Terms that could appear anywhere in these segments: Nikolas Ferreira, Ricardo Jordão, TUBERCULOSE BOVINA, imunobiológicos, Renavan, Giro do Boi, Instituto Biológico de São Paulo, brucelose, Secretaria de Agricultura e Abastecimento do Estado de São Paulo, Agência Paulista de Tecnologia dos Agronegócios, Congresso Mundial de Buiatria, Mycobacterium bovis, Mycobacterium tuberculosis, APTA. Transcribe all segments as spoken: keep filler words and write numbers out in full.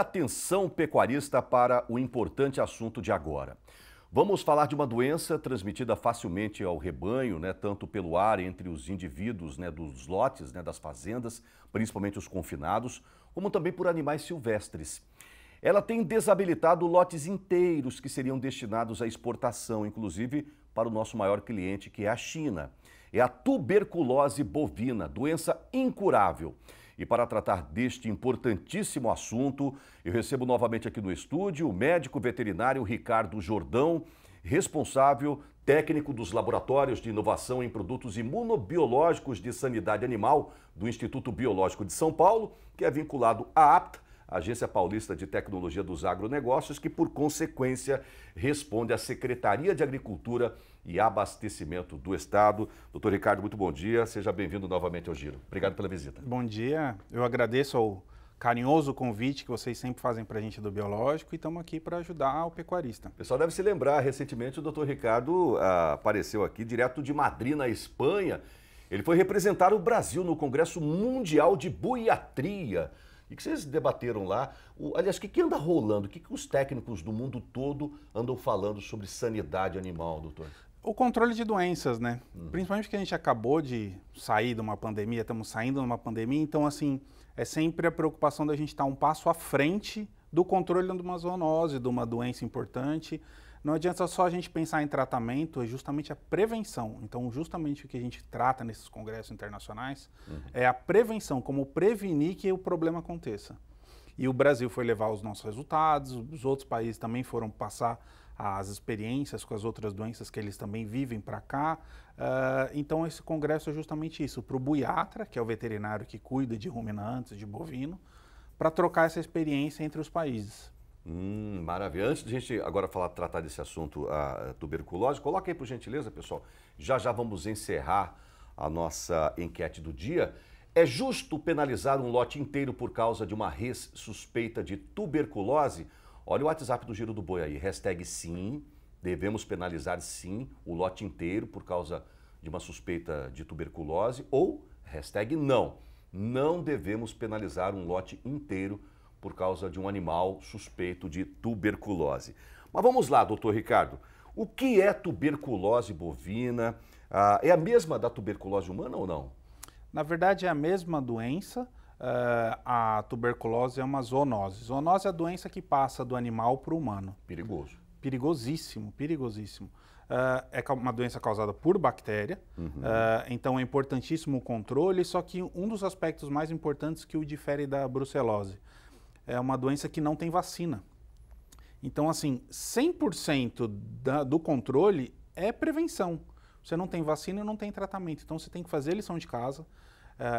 Muita atenção, pecuarista, para o importante assunto de agora. Vamos falar de uma doença transmitida facilmente ao rebanho, né, tanto pelo ar entre os indivíduos, né, dos lotes, né, das fazendas, principalmente os confinados, como também por animais silvestres. Ela tem desabilitado lotes inteiros que seriam destinados à exportação, inclusive para o nosso maior cliente, que é a China. É a tuberculose bovina, doença incurável. E para tratar deste importantíssimo assunto, eu recebo novamente aqui no estúdio o médico veterinário Ricardo Jordão, responsável técnico dos Laboratórios de Inovação em Produtos Imunobiológicos de Sanidade Animal do Instituto Biológico de São Paulo, que é vinculado à APTA, Agência Paulista de Tecnologia dos Agronegócios, que por consequência responde à Secretaria de Agricultura e Abastecimento do Estado. Doutor Ricardo, muito bom dia, seja bem-vindo novamente ao Giro. Obrigado pela visita. Bom dia, eu agradeço ao carinhoso convite que vocês sempre fazem para a gente do Biológico e estamos aqui para ajudar o pecuarista. O pessoal deve se lembrar, recentemente o doutor Ricardo ah, apareceu aqui direto de Madrid, na Espanha. Ele foi representar o Brasil no Congresso Mundial de Buiatria. E que vocês debateram lá, o, aliás, o que, que anda rolando? O que, que os técnicos do mundo todo andam falando sobre sanidade animal, doutor? O controle de doenças, né? Uhum. Principalmente porque a gente acabou de sair de uma pandemia, estamos saindo de uma pandemia, então, assim, é sempre a preocupação da gente estar um passo à frente do controle de uma zoonose, de uma doença importante. Não adianta só a gente pensar em tratamento, é justamente a prevenção. Então, justamente o que a gente trata nesses congressos internacionais uhum. é a prevenção, como prevenir que o problema aconteça. E o Brasil foi levar os nossos resultados, os outros países também foram passar as experiências com as outras doenças que eles também vivem para cá. Uh, então, esse congresso é justamente isso, para o buiatra, que é o veterinário que cuida de ruminantes, de bovino, para trocar essa experiência entre os países. Hum, maravilha. Antes de a gente agora falar, tratar desse assunto, a tuberculose, coloca aí por gentileza, pessoal. Já já vamos encerrar a nossa enquete do dia. É justo penalizar um lote inteiro por causa de uma res suspeita de tuberculose? Olha o WhatsApp do Giro do Boi aí. Hashtag sim, devemos penalizar sim o lote inteiro por causa de uma suspeita de tuberculose. Ou hashtag não, não devemos penalizar um lote inteiro por causa de um animal suspeito de tuberculose. Mas vamos lá, doutor Ricardo. O que é tuberculose bovina? Ah, é a mesma da tuberculose humana ou não? Na verdade, é a mesma doença. Uh, a tuberculose é uma zoonose. Zoonose é a doença que passa do animal para o humano. Perigoso. Perigosíssimo, perigosíssimo. Uh, é uma doença causada por bactéria, uhum. uh, então é importantíssimo o controle, só que um dos aspectos mais importantes que o difere da brucelose. É uma doença que não tem vacina. Então, assim, cem por cento da, do controle é prevenção. Você não tem vacina e não tem tratamento. Então, você tem que fazer a lição de casa, uh,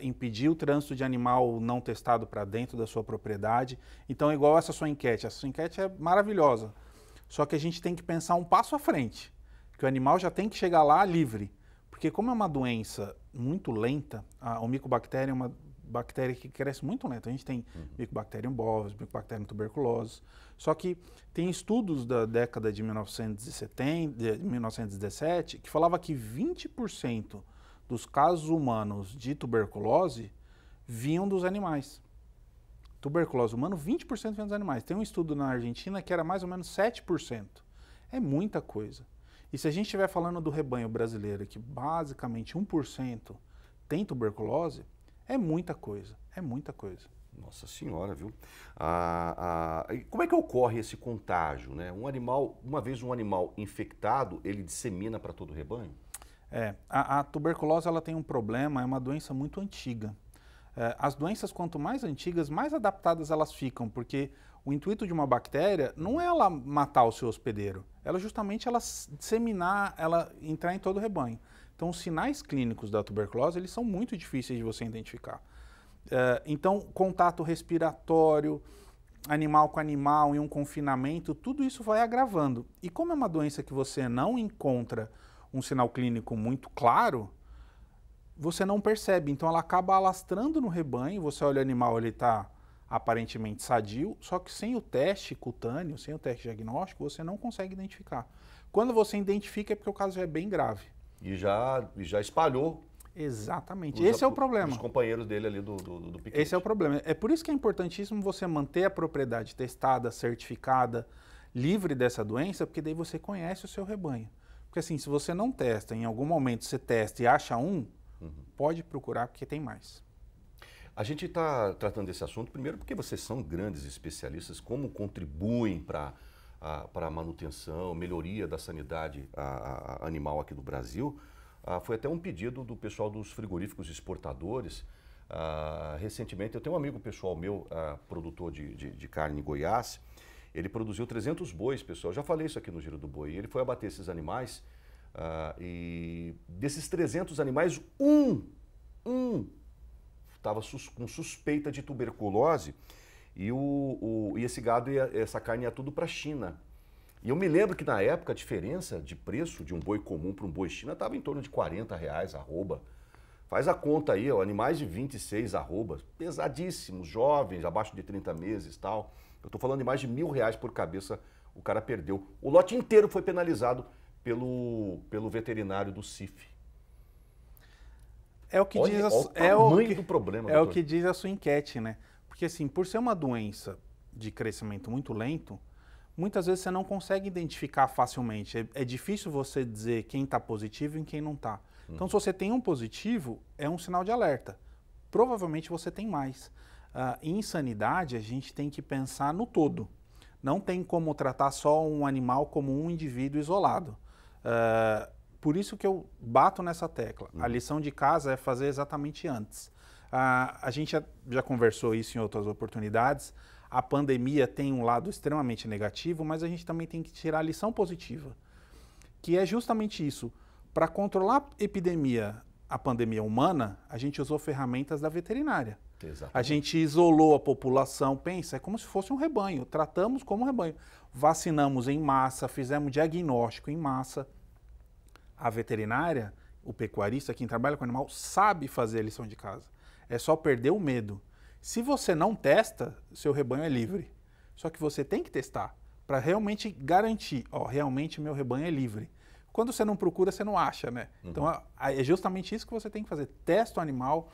impedir o trânsito de animal não testado para dentro da sua propriedade. Então, é igual essa sua enquete. Essa sua enquete é maravilhosa. Só que a gente tem que pensar um passo à frente, que o animal já tem que chegar lá livre. Porque como é uma doença muito lenta, a, o Mycobacterium é uma bactéria que cresce muito lento. A gente tem uhum. Mycobacterium bovis, Mycobacterium tuberculosis. Só que tem estudos da década de mil novecentos e dezessete que falava que vinte por cento dos casos humanos de tuberculose vinham dos animais. Tuberculose humano, vinte por cento vinha dos animais. Tem um estudo na Argentina que era mais ou menos sete por cento. É muita coisa. E se a gente estiver falando do rebanho brasileiro, que basicamente um por cento tem tuberculose, é muita coisa, é muita coisa. Nossa senhora, viu? Ah, ah, como é que ocorre esse contágio, né? Um animal, uma vez um animal infectado, ele dissemina para todo o rebanho? É, a, a tuberculose ela tem um problema, é uma doença muito antiga. É, as doenças quanto mais antigas, mais adaptadas elas ficam, porque o intuito de uma bactéria não é ela matar o seu hospedeiro, ela justamente ela disseminar, ela entrar em todo o rebanho. Então, os sinais clínicos da tuberculose, eles são muito difíceis de você identificar. Uh, então, contato respiratório, animal com animal e um confinamento, tudo isso vai agravando. E como é uma doença que você não encontra um sinal clínico muito claro, você não percebe. Então, ela acaba alastrando no rebanho, você olha o animal, ele está aparentemente sadio, só que sem o teste cutâneo, sem o teste diagnóstico, você não consegue identificar. Quando você identifica é porque o caso já é bem grave. E já, e já espalhou Exatamente. Os, Esse é o problema. Os companheiros dele ali do, do, do piquete. Esse é o problema. É por isso que é importantíssimo você manter a propriedade testada, certificada, livre dessa doença, porque daí você conhece o seu rebanho. Porque assim, se você não testa, em algum momento você testa e acha um, uhum. pode procurar porque tem mais. A gente está tratando desse assunto, primeiro, porque vocês são grandes especialistas, como contribuem para a, para a manutenção, melhoria da sanidade a, a animal aqui do Brasil. Ah, foi até um pedido do pessoal dos frigoríficos exportadores. Ah, recentemente, eu tenho um amigo pessoal meu, ah, produtor de, de, de carne em Goiás, ele produziu trezentos bois, pessoal. Eu já falei isso aqui no Giro do Boi. Ele foi abater esses animais ah, e desses trezentos animais, um, um, estava sus, com suspeita de tuberculose e, o, o, e esse gado, ia, essa carne ia tudo para a China. E eu me lembro que na época a diferença de preço de um boi comum para um boi China estava em torno de quarenta reais, arroba. Faz a conta aí, ó, animais de vinte e seis, arroba, pesadíssimos, jovens, abaixo de trinta meses e tal. Eu estou falando de mais de mil reais por cabeça, o cara perdeu. O lote inteiro foi penalizado pelo, pelo veterinário do C I F. É o que olha, diz a, olha o tamanho é o que, do problema, é doutor. O que diz a sua enquete, né? Porque assim, por ser uma doença de crescimento muito lento, muitas vezes você não consegue identificar facilmente. É, é difícil você dizer quem está positivo e quem não está. Uhum. Então, se você tem um positivo, é um sinal de alerta. Provavelmente você tem mais. Uh, em sanidade, a gente tem que pensar no todo. Não tem como tratar só um animal como um indivíduo isolado. Uh, por isso que eu bato nessa tecla. Uhum. A lição de casa é fazer exatamente antes. Uh, a gente já, já conversou isso em outras oportunidades. A pandemia tem um lado extremamente negativo, mas a gente também tem que tirar a lição positiva, que é justamente isso. Para controlar a epidemia, a pandemia humana, a gente usou ferramentas da veterinária. Exatamente. A gente isolou a população, pensa, é como se fosse um rebanho, tratamos como um rebanho. Vacinamos em massa, fizemos diagnóstico em massa. A veterinária, o pecuarista, quem trabalha com animal, sabe fazer a lição de casa. É só perder o medo. Se você não testa, seu rebanho é livre. Só que você tem que testar para realmente garantir, ó, realmente meu rebanho é livre. Quando você não procura, você não acha, né? Uhum. Então é justamente isso que você tem que fazer. Testa o animal,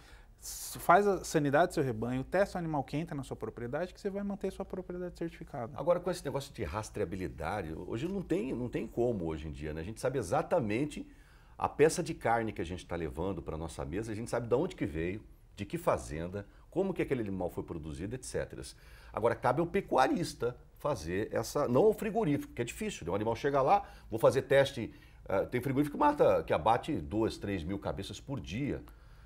faz a sanidade do seu rebanho, testa o animal que entra na sua propriedade, que você vai manter a sua propriedade certificada. Agora, com esse negócio de rastreabilidade, hoje não tem, não tem como hoje em dia, né? A gente sabe exatamente a peça de carne que a gente está levando para a nossa mesa, a gente sabe de onde que veio, de que fazenda, como que aquele animal foi produzido, etcétera. Agora, cabe ao pecuarista fazer essa... Não ao frigorífico, que é difícil, né? O animal chega lá, vou fazer teste... Uh, tem frigorífico que mata, que abate duas, três mil cabeças por dia.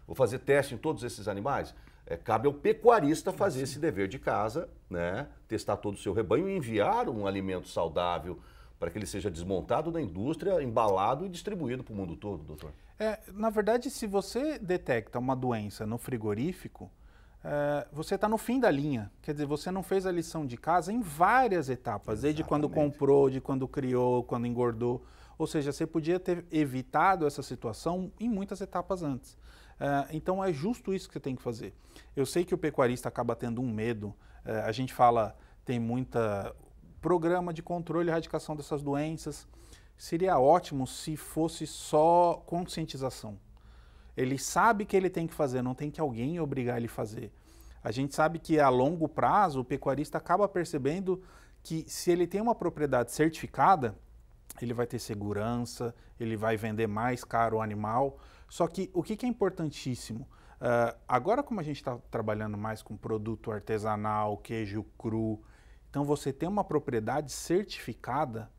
Vou fazer teste em todos esses animais. É, cabe ao pecuarista fazer Sim. esse dever de casa, né? Testar todo o seu rebanho e enviar um alimento saudável para que ele seja desmontado da indústria, embalado e distribuído para o mundo todo, doutor. É, na verdade, se você detecta uma doença no frigorífico, Uh, você está no fim da linha, quer dizer, você não fez a lição de casa em várias etapas, Exatamente. Desde quando comprou, de quando criou, quando engordou, ou seja, você podia ter evitado essa situação em muitas etapas antes. Uh, então é justo isso que você tem que fazer. Eu sei que o pecuarista acaba tendo um medo, uh, a gente fala, tem muita programa de controle e erradicação dessas doenças, seria ótimo se fosse só conscientização. Ele sabe que ele tem que fazer, não tem que alguém obrigar ele a fazer. A gente sabe que a longo prazo o pecuarista acaba percebendo que se ele tem uma propriedade certificada, ele vai ter segurança, ele vai vender mais caro o animal. Só que o que, que é importantíssimo? Uh, agora como a gente está trabalhando mais com produto artesanal, queijo cru, então você ter uma propriedade certificada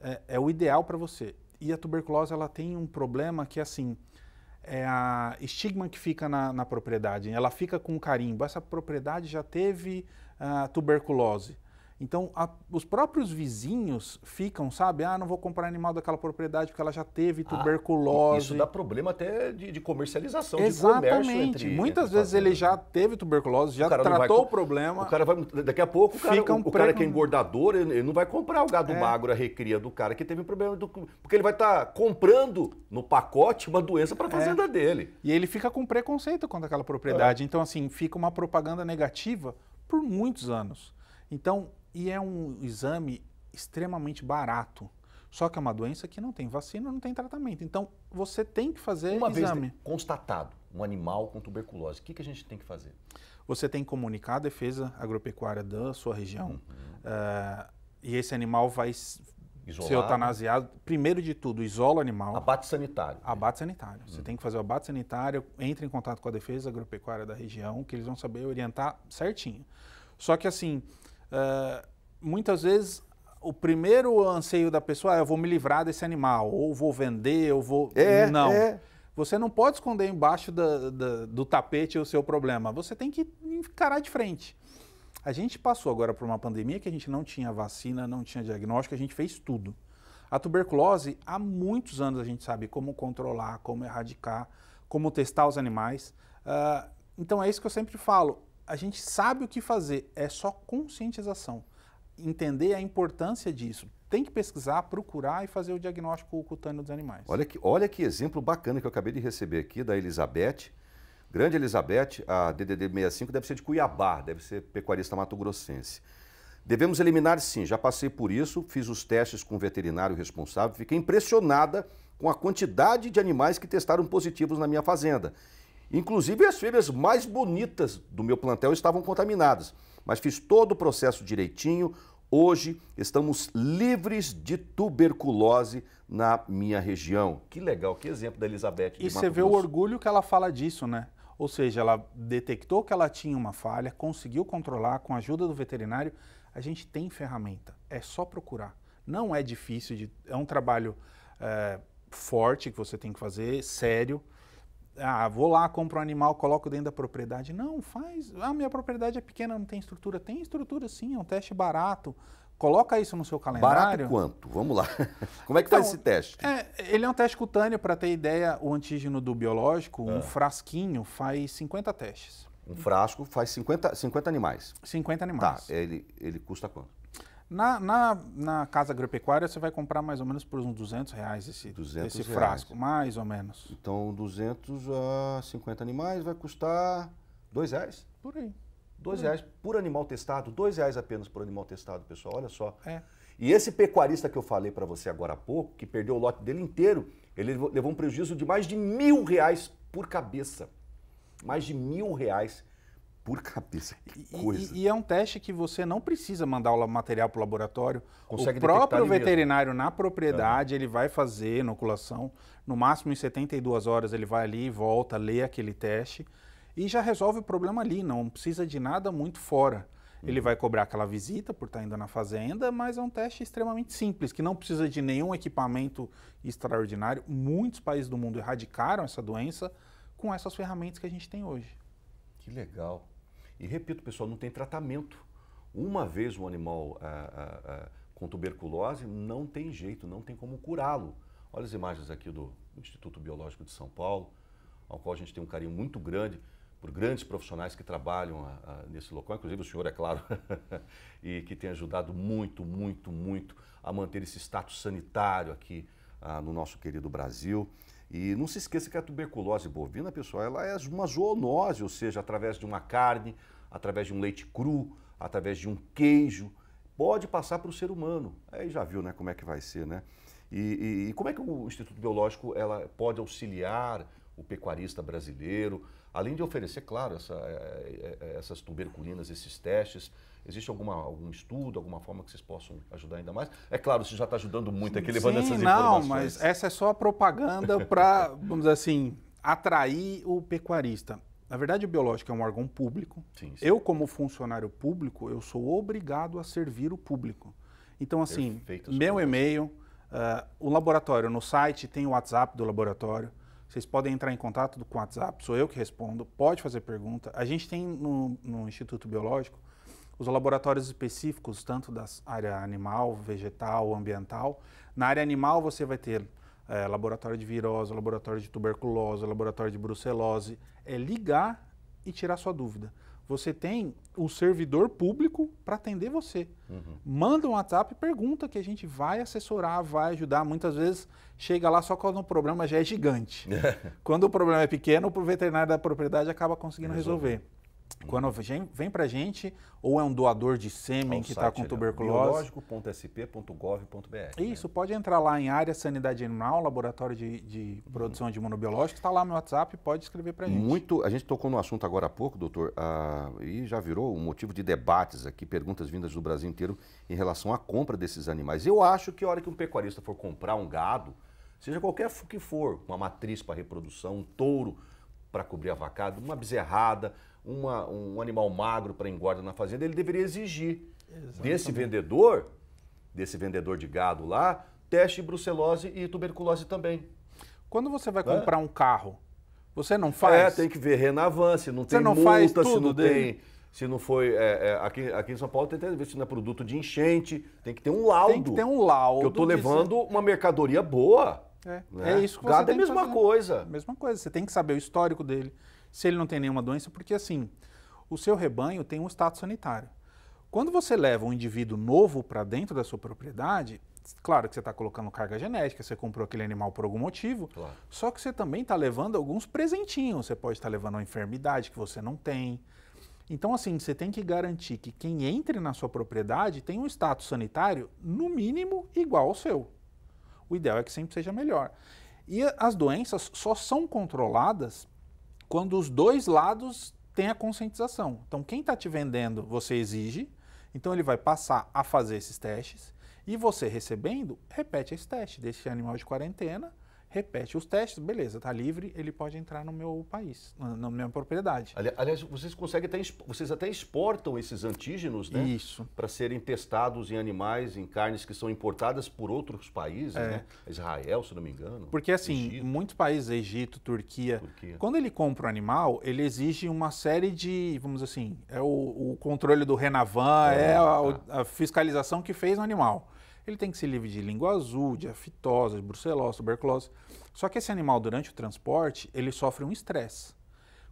é, é o ideal para você. E a tuberculose ela tem um problema que assim... É a estigma que fica na, na propriedade, ela fica com carimbo. Essa propriedade já teve uh, tuberculose. Então, a, os próprios vizinhos ficam, sabe? Ah, não vou comprar animal daquela propriedade porque ela já teve tuberculose. Ah, isso dá problema até de, de comercialização, Exatamente. De comércio. Entre, Muitas entre vezes fazenda. Ele já teve tuberculose, já o tratou vai, o problema. O cara vai, daqui a pouco, o cara, um o, o cara que é engordador, ele não vai comprar o gado é. magro, a recria do cara que teve um problema. Do, porque ele vai estar tá comprando no pacote uma doença para a fazenda é. dele. E ele fica com preconceito contra aquela propriedade. É. Então, assim, fica uma propaganda negativa por muitos anos. Então, e é um exame extremamente barato. Só que é uma doença que não tem vacina, não tem tratamento. Então, você tem que fazer uma exame. Uma vez constatado um animal com tuberculose, o que, que a gente tem que fazer? Você tem que comunicar a defesa agropecuária da sua região. Uhum. Uh, e esse animal vai Isolado. ser eutanasiado. Primeiro de tudo, isola o animal. Abate sanitário. Abate sanitário. Uhum. Você tem que fazer o abate sanitário, entre em contato com a defesa agropecuária da região, que eles vão saber orientar certinho. Só que assim, uh, muitas vezes... O primeiro anseio da pessoa é eu vou me livrar desse animal, ou vou vender, eu vou... É, não. É. Você não pode esconder embaixo da, da, do tapete o seu problema. Você tem que encarar de frente. A gente passou agora por uma pandemia que a gente não tinha vacina, não tinha diagnóstico, a gente fez tudo. A tuberculose, há muitos anos a gente sabe como controlar, como erradicar, como testar os animais. Uh, então é isso que eu sempre falo. A gente sabe o que fazer, é só conscientização. Entender a importância disso. Tem que pesquisar, procurar e fazer o diagnóstico cutâneo dos animais. Olha que, olha que exemplo bacana que eu acabei de receber aqui da Elizabeth. Grande Elizabeth, a D D D sessenta e cinco deve ser de Cuiabá, deve ser pecuarista mato-grossense. Devemos eliminar sim, já passei por isso, fiz os testes com o veterinário responsável, fiquei impressionada com a quantidade de animais que testaram positivos na minha fazenda. Inclusive as fêmeas mais bonitas do meu plantel estavam contaminadas. Mas fiz todo o processo direitinho. Hoje estamos livres de tuberculose na minha região. Que legal, que exemplo da Elizabeth. E você vê o orgulho que ela fala disso, né? Ou seja, ela detectou que ela tinha uma falha, conseguiu controlar com a ajuda do veterinário. A gente tem ferramenta, é só procurar. Não é difícil, de, é um trabalho é, forte que você tem que fazer, sério. Ah, vou lá, compro um animal, coloco dentro da propriedade. Não, faz. Ah, minha propriedade é pequena, não tem estrutura. Tem estrutura sim, é um teste barato. Coloca isso no seu calendário. Barato quanto? Vamos lá. Como é que então, faz esse teste? É, ele é um teste cutâneo, para ter ideia, o antígeno do biológico, é. um frasquinho faz cinquenta testes. Um frasco faz cinquenta, cinquenta animais? cinquenta animais. Tá, ele, ele custa quanto? Na, na, na casa agropecuária, você vai comprar mais ou menos por uns duzentos reais esse, duzentos esse frasco, reais. mais ou menos. Então, duzentos a cinquenta animais vai custar dois reais? Por aí. dois reais por animal testado, dois reais apenas por animal testado, pessoal, olha só. É. E esse pecuarista que eu falei para você agora há pouco, que perdeu o lote dele inteiro, ele levou, levou um prejuízo de mais de mil reais por cabeça. Mais de mil reais. Por cabeça, que coisa. E, e é um teste que você não precisa mandar o material para o laboratório. Consegue o próprio veterinário mesmo. Na propriedade, é. ele vai fazer inoculação. No máximo, em setenta e duas horas, ele vai ali e volta, lê aquele teste e já resolve o problema ali. Não precisa de nada muito fora. Uhum. Ele vai cobrar aquela visita por estar indo na fazenda, mas é um teste extremamente simples, que não precisa de nenhum equipamento extraordinário. Muitos países do mundo erradicaram essa doença com essas ferramentas que a gente tem hoje. Que legal. E repito, pessoal, não tem tratamento. Uma vez um animal ah, ah, ah, com tuberculose, não tem jeito, não tem como curá-lo. Olha as imagens aqui do Instituto Biológico de São Paulo, ao qual a gente tem um carinho muito grande por grandes profissionais que trabalham ah, ah, nesse local, inclusive o senhor, é claro, e que tem ajudado muito, muito, muito a manter esse status sanitário aqui ah, no nosso querido Brasil. E não se esqueça que a tuberculose bovina, pessoal, ela é uma zoonose, ou seja, através de uma carne, através de um leite cru, através de um queijo, pode passar para o ser humano. Aí já viu, né, como é que vai ser, né? E, e, e como é que o Instituto Biológico ela pode auxiliar o pecuarista brasileiro, além de oferecer, claro, essa, essas tuberculinas, esses testes? Existe alguma, algum estudo, alguma forma que vocês possam ajudar ainda mais? É claro, você já está ajudando muito aqui, levando essas informações. Não, mas essa é só a propaganda para, vamos dizer assim, atrair o pecuarista. Na verdade, o biológico é um órgão público. Sim, sim. Eu, como funcionário público, eu sou obrigado a servir o público. Então, assim, Perfeito, meu e-mail, uh, o laboratório no site, tem o WhatsApp do laboratório. Vocês podem entrar em contato com o WhatsApp, sou eu que respondo, pode fazer pergunta. A gente tem no, no Instituto Biológico os laboratórios específicos, tanto da área animal, vegetal, ambiental. Na área animal você vai ter é, laboratório de virose, laboratório de tuberculose, laboratório de brucelose. É ligar e tirar sua dúvida. Você tem o servidor público para atender você. Uhum. Manda um WhatsApp e pergunta que a gente vai assessorar, vai ajudar. Muitas vezes chega lá só quando o problema já é gigante. Quando o problema é pequeno, o veterinário da propriedade acaba conseguindo resolver. resolver. Quando vem, vem para a gente, ou é um doador de sêmen que está com tuberculose. biológico ponto s p ponto gov ponto b r. Isso, né? Pode entrar lá em área sanidade animal, laboratório de, de produção de imunobiológicos, está lá no WhatsApp, pode escrever para a gente. Muito, a gente tocou no assunto agora há pouco, doutor, ah, e já virou um motivo de debates aqui, perguntas vindas do Brasil inteiro em relação à compra desses animais. Eu acho que a hora que um pecuarista for comprar um gado, seja qualquer que for, uma matriz para reprodução, um touro para cobrir a vacada, uma bezerrada, Uma, um animal magro para engorda na fazenda, ele deveria exigir Exatamente. desse vendedor, desse vendedor de gado lá, teste de brucelose e tuberculose também. Quando você vai comprar é. um carro, você não faz? É, tem que ver Renavan, se não tem não multa, faz tudo se não dele. tem... Se não foi... É, é, aqui, aqui em São Paulo tem que ver se não é produto de enchente, tem que ter um laudo. Tem que ter um laudo. Que eu estou levando ser... uma mercadoria boa. É, né? é isso que gado você é a mesma coisa. Mesma coisa, você tem que saber o histórico dele. Se ele não tem nenhuma doença, porque assim, o seu rebanho tem um status sanitário. Quando você leva um indivíduo novo para dentro da sua propriedade, claro que você está colocando carga genética, você comprou aquele animal por algum motivo, claro. Só que você também está levando alguns presentinhos. Você pode estar tá levando uma enfermidade que você não tem. Então assim, você tem que garantir que quem entre na sua propriedade tem um status sanitário no mínimo igual ao seu. O ideal é que sempre seja melhor. E as doenças só são controladas quando os dois lados têm a conscientização. Então, quem está te vendendo, você exige, então ele vai passar a fazer esses testes, e você recebendo, repete esse teste, deixa o animal de quarentena, repete os testes, beleza, está livre, ele pode entrar no meu país, na minha propriedade. Ali, aliás, vocês conseguem até, vocês até exportam esses antígenos, né? Isso. Para serem testados em animais, em carnes que são importadas por outros países, é. né? Israel, se não me engano. Porque assim, Egito. muitos países, Egito, Turquia, Turquia, quando ele compra um animal, ele exige uma série de, vamos dizer assim, é o, o controle do Renavan, é, é a, a fiscalização que fez no animal. Ele tem que ser livre de língua azul, de afitose, de brucelose, tuberculose. Só que esse animal, durante o transporte, ele sofre um estresse.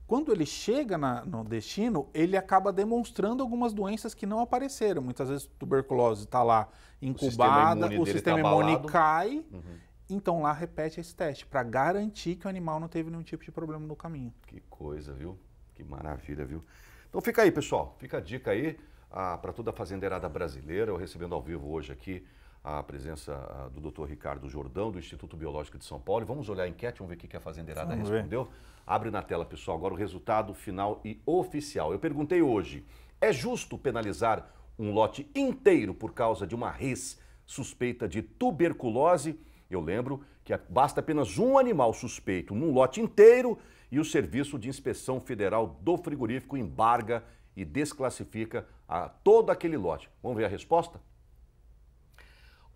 Quando ele chega na, no destino, ele acaba demonstrando algumas doenças que não apareceram. Muitas vezes tuberculose está lá incubada, o sistema imune cai. Uhum. Então lá repete esse teste para garantir que o animal não teve nenhum tipo de problema no caminho. Que coisa, viu? Que maravilha, viu? Então fica aí, pessoal. Fica a dica aí ah, para toda a fazendeirada brasileira. Eu recebendo ao vivo hoje aqui a presença do doutor Ricardo Jordão, do Instituto Biológico de São Paulo. Vamos olhar a enquete, vamos ver o que a fazendeirada vamos respondeu. Ver. Abre na tela, pessoal, agora o resultado final e oficial. Eu perguntei hoje, é justo penalizar um lote inteiro por causa de uma res suspeita de tuberculose? Eu lembro que basta apenas um animal suspeito num lote inteiro e o Serviço de Inspeção Federal do Frigorífico embarga e desclassifica a todo aquele lote. Vamos ver a resposta?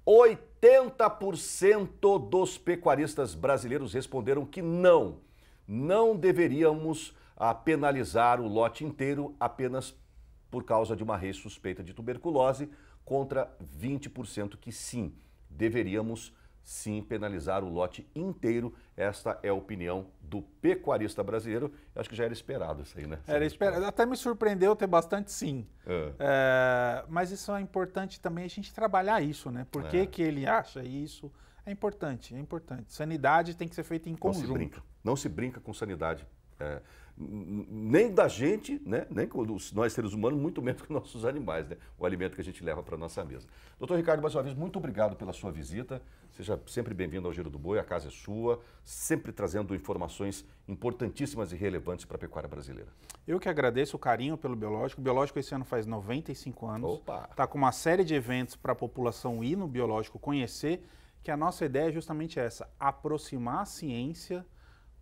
oitenta por cento dos pecuaristas brasileiros responderam que não, não deveríamos ah, penalizar o lote inteiro apenas por causa de uma res suspeita de tuberculose, contra vinte por cento que sim, deveríamos sim penalizar o lote inteiro. Esta é a opinião do pecuarista brasileiro. Eu acho que já era esperado isso aí, né? Era esperado. Até me surpreendeu ter bastante sim. É. É, mas isso é importante também a gente trabalhar isso, né? Por que, é. que ele acha isso? É importante, é importante. Sanidade tem que ser feita em conjunto. Não se brinca, não se brinca com sanidade. É, nem da gente, né? Nem com nós seres humanos, muito menos com nossos animais, né? O alimento que a gente leva para a nossa mesa. Doutor Ricardo, mais uma vez, muito obrigado pela sua visita. Seja sempre bem-vindo ao Giro do Boi, a casa é sua, sempre trazendo informações importantíssimas e relevantes para a pecuária brasileira. Eu que agradeço o carinho pelo Biológico. O Biológico esse ano faz noventa e cinco anos. Opa! Está com uma série de eventos para a população ir no Biológico conhecer, que a nossa ideia é justamente essa, aproximar a ciência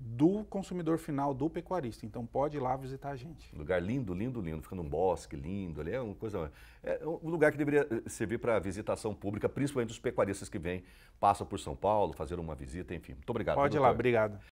do consumidor final, do pecuarista. Então pode ir lá visitar a gente. Lugar lindo, lindo, lindo. Fica num bosque lindo ali, é uma coisa... É um lugar que deveria servir para visitação pública, principalmente os pecuaristas que vêm, passam por São Paulo, fazer uma visita, enfim. Muito obrigado. Pode ir lá, obrigado.